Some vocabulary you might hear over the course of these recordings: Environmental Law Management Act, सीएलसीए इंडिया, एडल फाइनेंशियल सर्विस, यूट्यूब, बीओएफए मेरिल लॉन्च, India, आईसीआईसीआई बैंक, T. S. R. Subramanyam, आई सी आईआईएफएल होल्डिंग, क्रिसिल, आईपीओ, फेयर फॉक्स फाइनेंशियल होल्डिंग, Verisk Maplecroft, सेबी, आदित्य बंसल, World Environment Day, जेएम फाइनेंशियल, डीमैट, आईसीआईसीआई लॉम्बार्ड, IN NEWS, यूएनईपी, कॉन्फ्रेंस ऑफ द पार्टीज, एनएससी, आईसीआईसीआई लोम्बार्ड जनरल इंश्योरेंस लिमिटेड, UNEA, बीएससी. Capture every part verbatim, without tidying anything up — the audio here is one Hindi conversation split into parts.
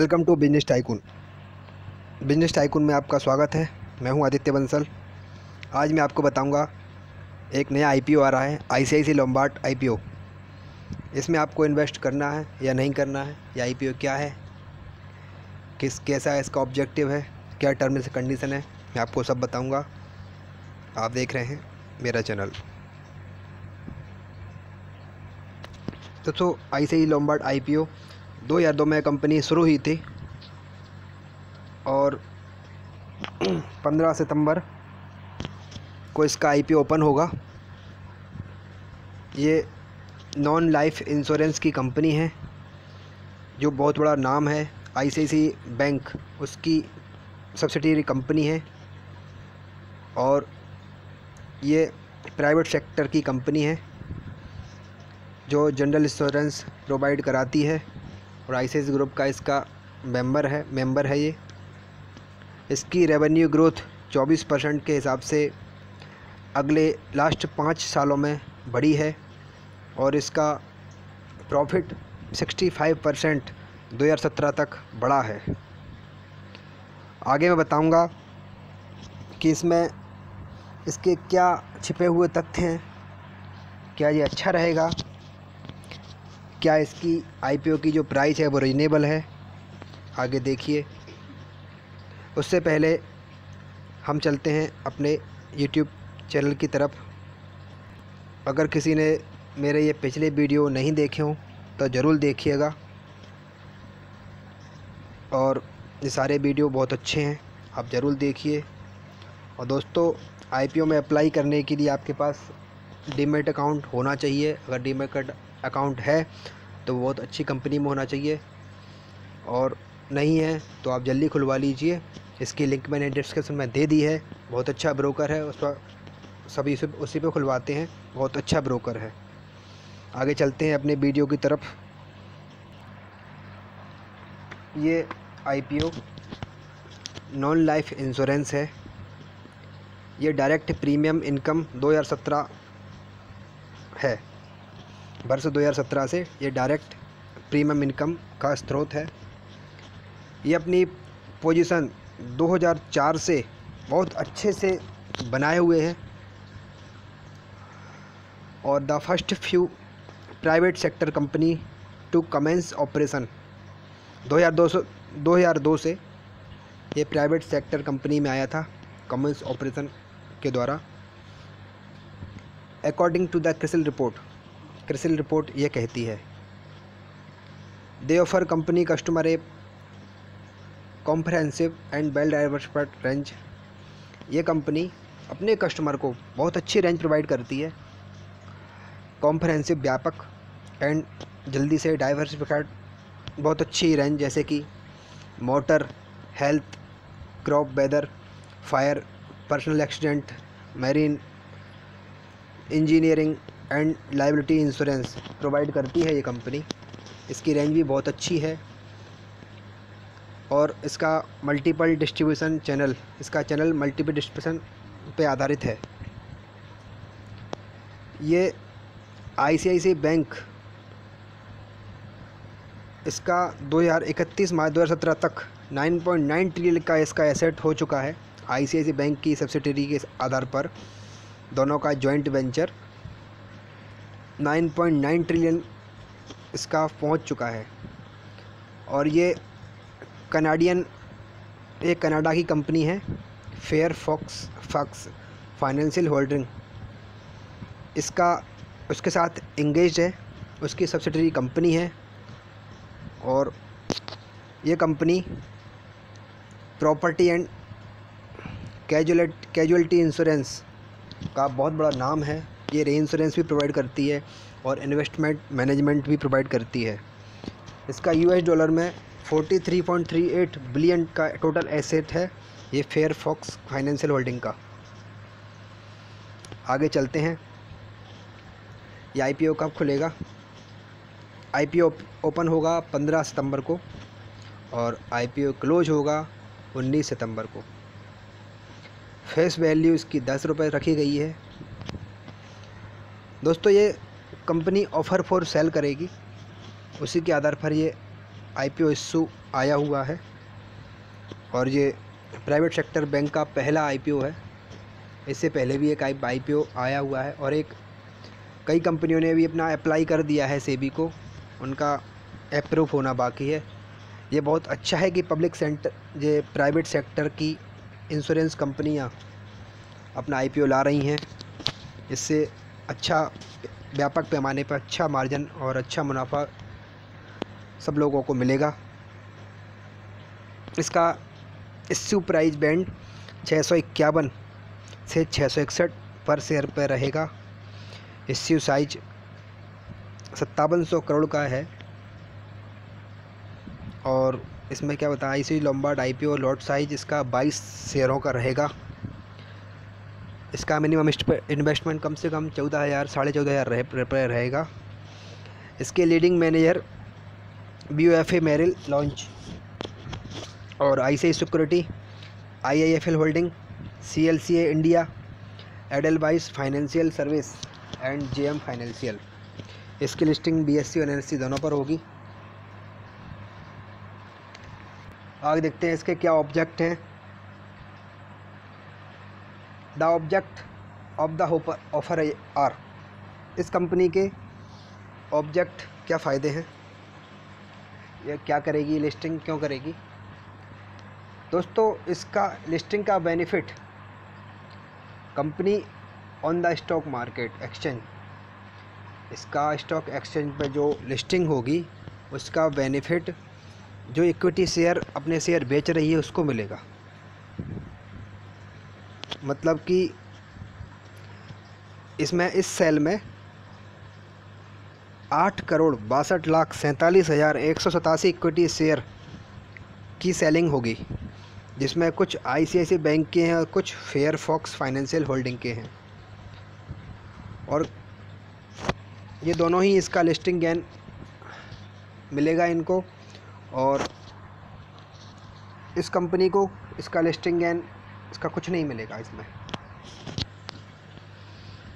Welcome to business tycoon. Business tycoon में आपका स्वागत है। मैं हूं आदित्य बंसल। आज मैं आपको बताऊंगा एक नया आईपीओ आ रहा है, आईसीआईसीआई लॉम्बार्ड आईपीओ। इसमें आपको इन्वेस्ट करना है या नहीं करना है, या आईपीओ क्या है, किस कैसा इसका ऑब्जेक्टिव है, क्या टर्म्स एंड कंडीशन है, मैं आपको सब बताऊँगा। आप देख रहे हैं मेरा चैनल। तो तो आईसीआईसीआई लॉम्बार्ड आईपीओ दो हज़ार दो में कंपनी शुरू हुई थी और पंद्रह सितंबर को इसका आईपीओ ओपन होगा। ये नॉन लाइफ इंश्योरेंस की कंपनी है जो बहुत बड़ा नाम है। आईसीआईसीआई बैंक उसकी सब्सिडियरी कंपनी है और ये प्राइवेट सेक्टर की कंपनी है जो जनरल इंश्योरेंस प्रोवाइड कराती है और आई सी ग्रुप का इसका मेंबर है मेंबर है ये। इसकी रेवेन्यू ग्रोथ चौबीस परसेंट के हिसाब से अगले लास्ट पाँच सालों में बढ़ी है और इसका प्रॉफिट पैंसठ परसेंट दो हज़ार सत्रह तक बढ़ा है। आगे मैं बताऊंगा कि इसमें इसके क्या छिपे हुए तथ्य हैं, क्या ये अच्छा रहेगा, क्या इसकी आईपीओ की जो प्राइस है वो रीजनेबल है। आगे देखिए। उससे पहले हम चलते हैं अपने यूट्यूब चैनल की तरफ। अगर किसी ने मेरे ये पिछले वीडियो नहीं देखे हों तो ज़रूर देखिएगा, और ये सारे वीडियो बहुत अच्छे हैं, आप ज़रूर देखिए। और दोस्तों, आईपीओ में अप्लाई करने के लिए आपके पास डीमैट अकाउंट होना चाहिए। अगर डीमैट अकाउंट है तो बहुत अच्छी कंपनी में होना चाहिए, और नहीं है तो आप जल्दी खुलवा लीजिए। इसकी लिंक मैंने डिस्क्रिप्शन में दे दी है। बहुत अच्छा ब्रोकर है, उस पर सभी उसी पे खुलवाते हैं, बहुत अच्छा ब्रोकर है। आगे चलते हैं अपने वीडियो की तरफ। ये आईपीओ नॉन लाइफ इंश्योरेंस है। ये डायरेक्ट प्रीमियम इनकम दो हज़ार सत्रह है, वर्ष दो हज़ार सत्रह से ये डायरेक्ट प्रीमियम इनकम का स्रोत है। ये अपनी पोजीशन दो हज़ार चार से बहुत अच्छे से बनाए हुए हैं और the first few private sector company to commence operation. दो हज़ार दो से ये प्राइवेट सेक्टर कंपनी में आया था कमेंस ऑपरेशन के द्वारा। According to the क्रिसिल report क्रिसिल report ये कहती है, they offer company customer a comprehensive and well diversified range. ये कंपनी अपने कस्टमर को बहुत अच्छी रेंज प्रोवाइड करती है, कॉम्प्रहेंसिव व्यापक एंड जल्दी से डाइवर्सिफाइड बहुत अच्छी रेंज, जैसे कि motor, health, crop, weather, fire, personal accident, marine, engineering and liability insurance provide करती है ये कंपनी। इसकी रेंज भी बहुत अच्छी है और इसका मल्टीपल डिस्ट्रीब्यूशन चैनल इसका चैनल मल्टीपल डिस्ट्रीब्यूशन पे आधारित है। ये आईसीआईसीआई बैंक इसका दो हज़ार इकतीस मार्च दो हज़ार सत्रह तक नौ पॉइंट नौ ट्रिलियन का इसका एसेट हो चुका है। आईसीआईसीआई बैंक की सब्सिडियरी के आधार पर दोनों का जॉइंट वेंचर नौ पॉइंट नौ ट्रिलियन इसका पहुंच चुका है। और ये कनाडियन ये कनाडा की कंपनी है, fair fox fox financial holding इसका उसके साथ इंगेज है, उसकी सब्सिडरी कंपनी है। और ये company property and casualty casualty insurance का बहुत बड़ा नाम है। ये रे इंश्योरेंस भी प्रोवाइड करती है और इन्वेस्टमेंट मैनेजमेंट भी प्रोवाइड करती है। इसका यूएस डॉलर में तैंतालीस पॉइंट अड़तीस बिलियन का टोटल एसेट है, ये फेयर फॉक्स फाइनेंशियल होल्डिंग का। आगे चलते हैं। ये आईपीओ कब खुलेगा? आईपीओ ओपन होगा पंद्रह सितंबर को और आईपीओ क्लोज होगा उन्नीस सितंबर को। फेस वैल्यू इसकी दस रुपये रखी गई है। दोस्तों, ये कंपनी ऑफ़र फॉर सेल करेगी, उसी के आधार पर ये आईपीओ इश्यू आया हुआ है और ये प्राइवेट सेक्टर बैंक का पहला आईपीओ है। इससे पहले भी एक आईपीओ आया हुआ है और एक कई कंपनियों ने भी अपना अप्लाई कर दिया है सेबी को, उनका अप्रूव होना बाकी है। ये बहुत अच्छा है कि पब्लिक सेक्टर ये प्राइवेट सेक्टर की इंश्योरेंस कंपनियां अपना आईपीओ ला रही हैं। इससे अच्छा व्यापक पैमाने पर अच्छा मार्जिन और अच्छा मुनाफा सब लोगों को मिलेगा। इसका इश्यू प्राइस बैंड छः सौ इक्यावन से छः सौ इकसठ पर शेयर पर रहेगा। इश्यू साइज सत्तावन सौ करोड़ का है और इसमें क्या बताया, I C Lombard आईपीओ lot size इसका बाईस शेयरों का रहेगा। इसका मिनिमम इन्वेस्टमेंट कम से कम चौदह हज़ार साढ़े चौदह हज़ार रह, रहेगा। इसके leading manager बीओएफए मेरिल लॉन्च और आई सी आईआईएफएल होल्डिंग, सीएलसीए इंडिया, एडल फाइनेंशियल सर्विस and जेएम फाइनेंशियल। इसकी लिस्टिंग बीएससी और एनएससी दोनों पर होगी। आगे देखते हैं इसके क्या ऑब्जेक्ट हैं। The object of the offer are, इस कंपनी के ऑब्जेक्ट क्या फ़ायदे हैं, यह क्या करेगी, लिस्टिंग क्यों करेगी। दोस्तों इसका लिस्टिंग का benefit, company on the stock market exchange, इसका स्टॉक एक्सचेंज पर जो लिस्टिंग होगी उसका बेनिफिट जो इक्विटी शेयर अपने शेयर बेच रही है उसको मिलेगा। मतलब कि इसमें इस सेल में आठ करोड़ बासठ लाख सैंतालीस हज़ार एक सौ सतासी इक्विटी शेयर की सेलिंग होगी, जिसमें कुछ आईसीआईसीआई बैंक के हैं और कुछ फेयर फॉक्स फाइनेंशियल होल्डिंग के हैं, और ये दोनों ही इसका लिस्टिंग गेन मिलेगा इनको। और इस कंपनी को इसका लिस्टिंग गेन इसका कुछ नहीं मिलेगा, इसमें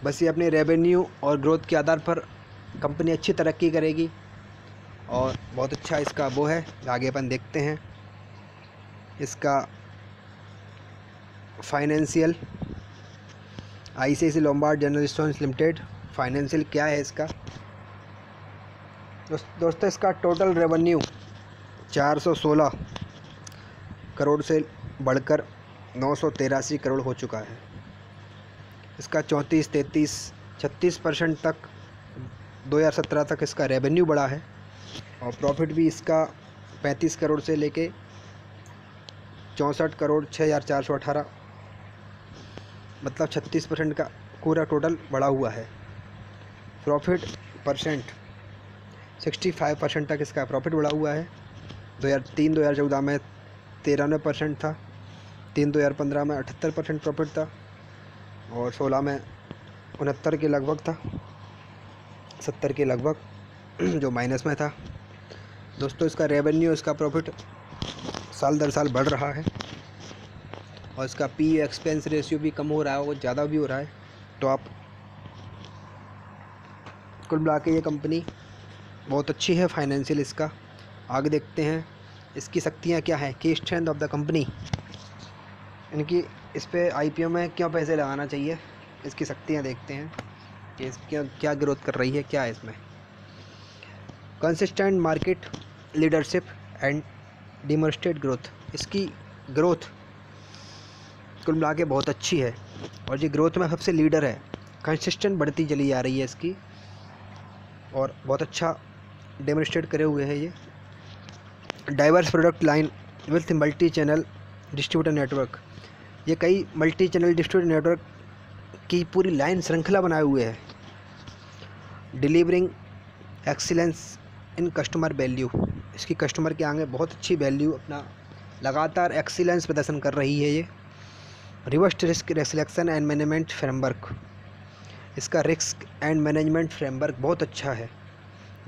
बस ये अपने रेवेन्यू और ग्रोथ के आधार पर कंपनी अच्छी तरक्की करेगी और बहुत अच्छा इसका वो है। आगे अपन देखते हैं इसका financial. आईसीआईसीआई लोम्बार्ड जनरल इंश्योरेंस लिमिटेड financial क्या है इसका। दोस्तों इसका टोटल रेवेन्यू चार सौ सोलह करोड़ से बढ़कर नौ सौ तेरासी करोड़ हो चुका है। इसका चौंतीस तैंतीस छत्तीस परसेंट तक दो हज़ार सत्रह तक इसका रेवेन्यू बढ़ा है और प्रॉफिट भी इसका पैंतीस करोड़ से लेके चौंसठ करोड़ छः हज़ार चार सौ अठारह मतलब छत्तीस परसेंट का पूरा टोटल बढ़ा हुआ है। Profit percent sixty five percent तक इसका प्रॉफिट बढ़ा हुआ है। दो हज़ार तीन दो हज़ार चौदह में तिरानवे परसेंट था, तीन दो हज़ार पंद्रह में अठहत्तर परसेंट प्रॉफिट था और सोलह में उनहत्तर के लगभग था, सत्तर के लगभग जो माइनस में था। दोस्तों इसका रेवेन्यू इसका प्रॉफिट साल दर साल बढ़ रहा है और इसका पी एक्सपेंस रेशियो भी कम हो रहा है और ज़्यादा भी हो रहा है। तो आप कुल मिला के ये कंपनी बहुत अच्छी है फाइनेंशियल इसका। आगे देखते हैं इसकी शक्तियाँ क्या है, की स्ट्रेंथ ऑफ द कंपनी, इनकी इस पे आईपीओ में क्यों पैसे लगाना चाहिए, इसकी शक्तियाँ देखते हैं कि इसकी क्या ग्रोथ कर रही है, क्या है इसमें। Consistent market leadership and demonstrate growth, इसकी ग्रोथ कुल मिला के बहुत अच्छी है और ये ग्रोथ में सबसे लीडर है, कंसिस्टेंट बढ़ती चली जा रही है इसकी और बहुत अच्छा डेमोस्ट्रेट करे हुए है ये। Diverse product line with multi channel distributor network, ये कई मल्टी चैनल डिस्ट्रीब्यूटर नेटवर्क की पूरी लाइन श्रृंखला बनाए हुए है। Delivering excellence in customer value, इसकी कस्टमर के आगे बहुत अच्छी वैल्यू अपना लगातार एक्सीलेंस प्रदर्शन कर रही है ये। Reverse risk relaxation and management framework, इसका रिस्क एंड मैनेजमेंट फ्रेमवर्क बहुत अच्छा है,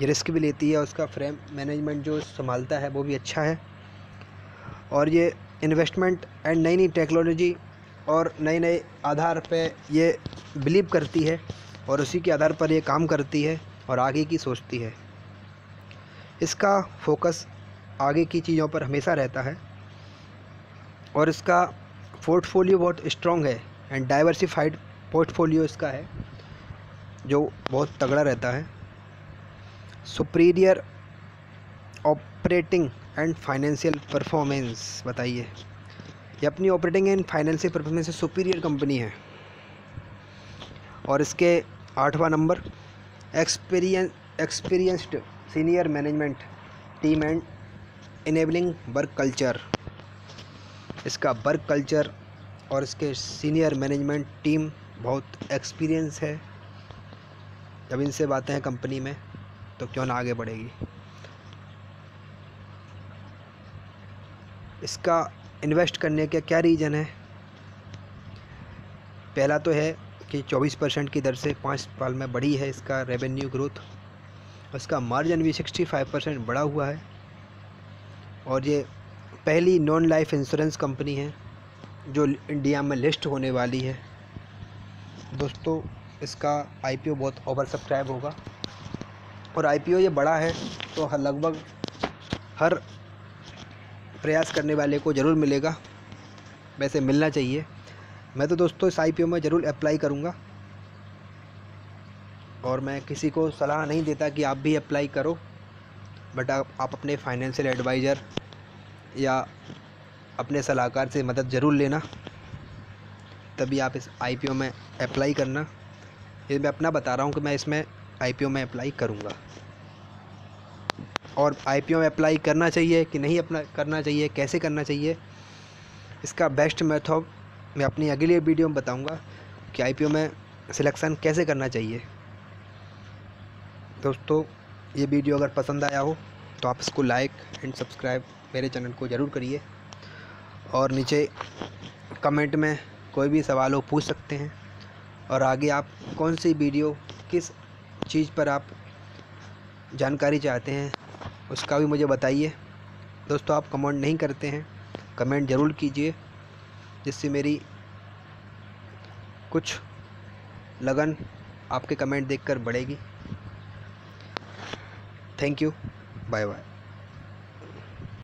ये रिस्क भी लेती है, उसका फ्रेम मैनेजमेंट जो संभालता है वो भी अच्छा है। और ये इन्वेस्टमेंट एंड नई नई टेक्नोलॉजी और नए नए आधार पे ये बिलीव करती है और उसी के आधार पर ये काम करती है और आगे की सोचती है। इसका फोकस आगे की चीज़ों पर हमेशा रहता है और इसका पोर्टफोलियो बहुत स्ट्रॉन्ग है एंड डाइवर्सिफाइड पोर्टफोलियो इसका है जो बहुत तगड़ा रहता है। Superior operating and financial performance, बताइए ये अपनी ऑपरेटिंग एंड फाइनेंशियल परफॉर्मेंस से सुपीरियर कंपनी है। और इसके आठवां number experience experienced senior management team and enabling work culture, इसका वर्क कल्चर और इसके सीनियर मैनेजमेंट टीम बहुत एक्सपीरियंस है। जब इनसे बातें हैं कंपनी में तो क्यों ना आगे बढ़ेगी। इसका इन्वेस्ट करने के क्या रीज़न है? पहला तो है कि चौबीस परसेंट की दर से पाँच साल में बढ़ी है इसका रेवेन्यू ग्रोथ, उसका मार्जिन भी पैंसठ परसेंट बढ़ा हुआ है और ये पहली नॉन लाइफ इंश्योरेंस कंपनी है जो इंडिया में लिस्ट होने वाली है। दोस्तों इसका आईपीओ बहुत ओवर सब्सक्राइब होगा और आईपीओ ये बड़ा है तो हर लगभग हर प्रयास करने वाले को ज़रूर मिलेगा, वैसे मिलना चाहिए। मैं तो दोस्तों इस आईपीओ में ज़रूर अप्लाई करूँगा और मैं किसी को सलाह नहीं देता कि आप भी अप्लाई करो, बट आप, आप अपने फाइनेंशियल एडवाइज़र या अपने सलाहकार से मदद ज़रूर लेना, तभी आप इस आईपीओ में अप्लाई करना। ये मैं अपना बता रहा हूँ कि मैं इसमें आईपीओ में अप्लाई करूँगा। और आईपीओ में अप्लाई करना चाहिए कि नहीं अपना करना चाहिए, कैसे करना चाहिए, इसका बेस्ट मेथड मैं अपनी अगली वीडियो में बताऊँगा कि आईपीओ में सिलेक्शन कैसे करना चाहिए। दोस्तों ये वीडियो अगर पसंद आया हो तो आप इसको लाइक एंड सब्सक्राइब मेरे चैनल को ज़रूर करिए और नीचे कमेंट में कोई भी सवाल हो पूछ सकते हैं और आगे आप कौन सी वीडियो किस चीज़ पर आप जानकारी चाहते हैं उसका भी मुझे बताइए। दोस्तों आप कमेंट नहीं करते हैं, कमेंट ज़रूर कीजिए जिससे मेरी कुछ लगन आपके कमेंट देखकर बढ़ेगी। Thank you, bye bye.